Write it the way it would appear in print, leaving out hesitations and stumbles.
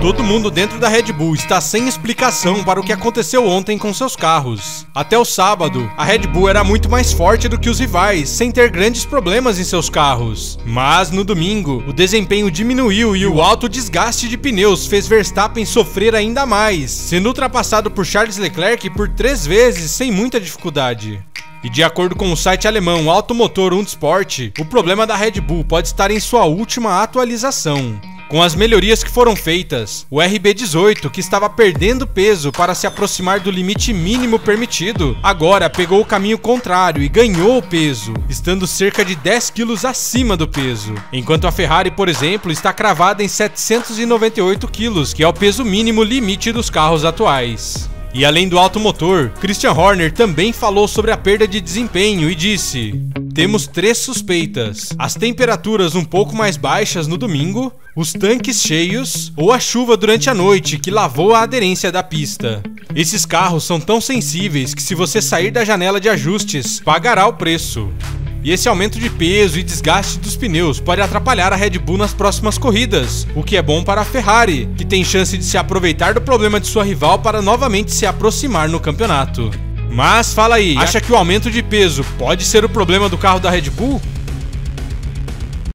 Todo mundo dentro da Red Bull está sem explicação para o que aconteceu ontem com seus carros. Até o sábado, a Red Bull era muito mais forte do que os rivais, sem ter grandes problemas em seus carros. Mas no domingo, o desempenho diminuiu e o alto desgaste de pneus fez Verstappen sofrer ainda mais, sendo ultrapassado por Charles Leclerc por 3 vezes sem muita dificuldade. E de acordo com o site alemão Auto Motor und Sport, o problema da Red Bull pode estar em sua última atualização. Com as melhorias que foram feitas, o RB18, que estava perdendo peso para se aproximar do limite mínimo permitido, agora pegou o caminho contrário e ganhou o peso, estando cerca de 10 quilos acima do peso. Enquanto a Ferrari, por exemplo, está cravada em 798 quilos, que é o peso mínimo limite dos carros atuais. E além do alto motor, Christian Horner também falou sobre a perda de desempenho e disse: "Temos 3 suspeitas, as temperaturas um pouco mais baixas no domingo, os tanques cheios ou a chuva durante a noite que lavou a aderência da pista. Esses carros são tão sensíveis que se você sair da janela de ajustes, pagará o preço." E esse aumento de peso e desgaste dos pneus pode atrapalhar a Red Bull nas próximas corridas, o que é bom para a Ferrari, que tem chance de se aproveitar do problema de sua rival para novamente se aproximar no campeonato. Mas fala aí, acha que o aumento de peso pode ser o problema do carro da Red Bull?